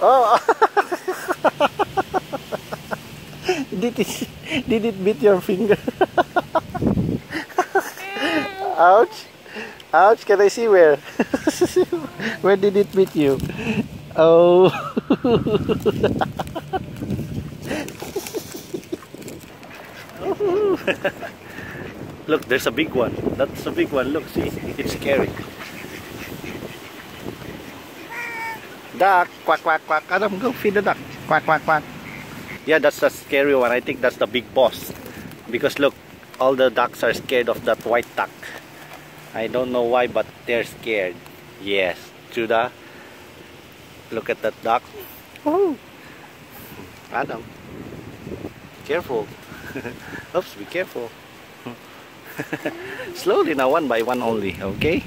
Oh. Did it beat your finger? Ouch. Ouch, can I see where? Where did it beat you? Oh. Look, there's a big one. That's a big one. Look, see, it's scary. Duck, quack, quack, quack. Adam, go feed the duck. Quack, quack, quack. Yeah, that's a scary one. I think that's the big boss. Because look, all the ducks are scared of that white duck. I don't know why, but they're scared. Yes, Judah. Look at that duck. Ooh. Adam. Careful. Oops, be careful. Slowly now, one by one only, okay?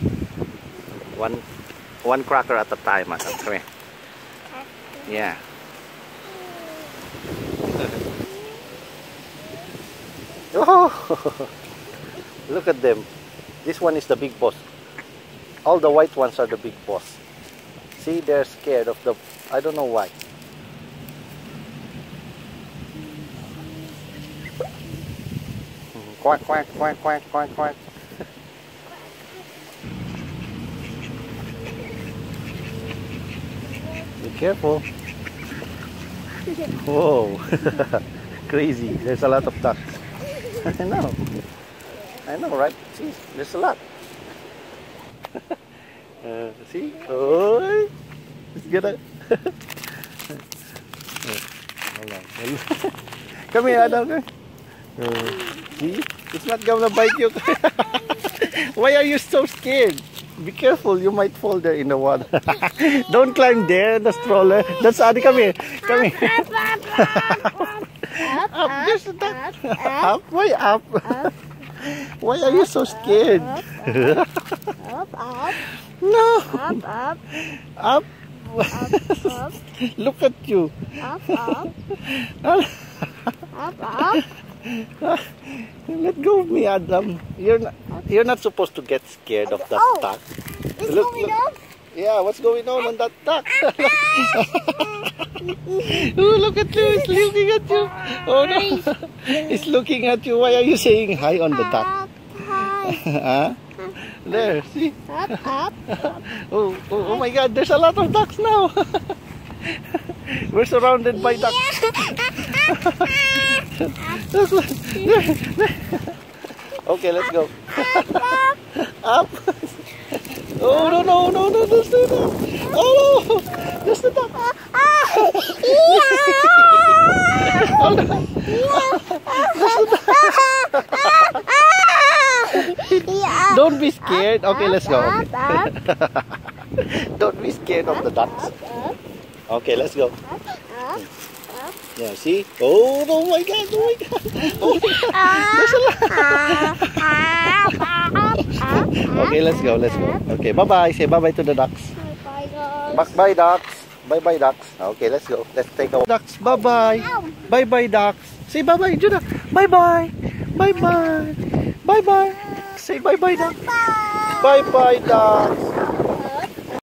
One cracker at a time, Adam. Come here. Yeah. Oh, look at them. This one is the big boss. All the white ones are the big boss. See, they're scared of the... I don't know why. Quack, quack, quack, quack, quack, quack. Be careful. Whoa. Crazy. There's a lot of ducks. I know. I know, right? See, there's a lot. See? Oh, it's gonna... Hold on. Come here, Adam. See? It's not gonna bite you. Why are you so scared? Be careful, you might fall there in the water. Don't climb there, the stroller. That's Adi, come here. Come here. Up, just that. Up, way up. Why are you so scared? Up. No. Up. Up. Up. Look at you. Up. Up. Let go of me, Adam. You're not supposed to get scared of that duck. What's going on? Yeah, what's going on that duck? Oh, look at you! It's looking at you. Oh no! It's looking at you. Why are you saying hi on the duck? Huh? There, see? Oh, my God! There's a lot of ducks now. We're surrounded by ducks. Okay, let's go. Up. Oh no! Stay there. Oh no! Just the duck. Oh no! Just the duck. Don't be scared. Okay, let's go. Okay. Don't be scared of the ducks. Okay, let's go. Yeah, see? Oh, oh my God. Oh my God. There's a lot. Okay, let's go. Okay, bye-bye. Say bye-bye to the ducks. Bye-bye, ducks. Bye-bye, ducks. Okay, let's go. Let's take a ducks. Bye-bye. Bye-bye, ducks. Say bye-bye, Judah. Bye-bye. Bye-bye. Bye-bye. Say bye-bye, ducks. Bye-bye, ducks.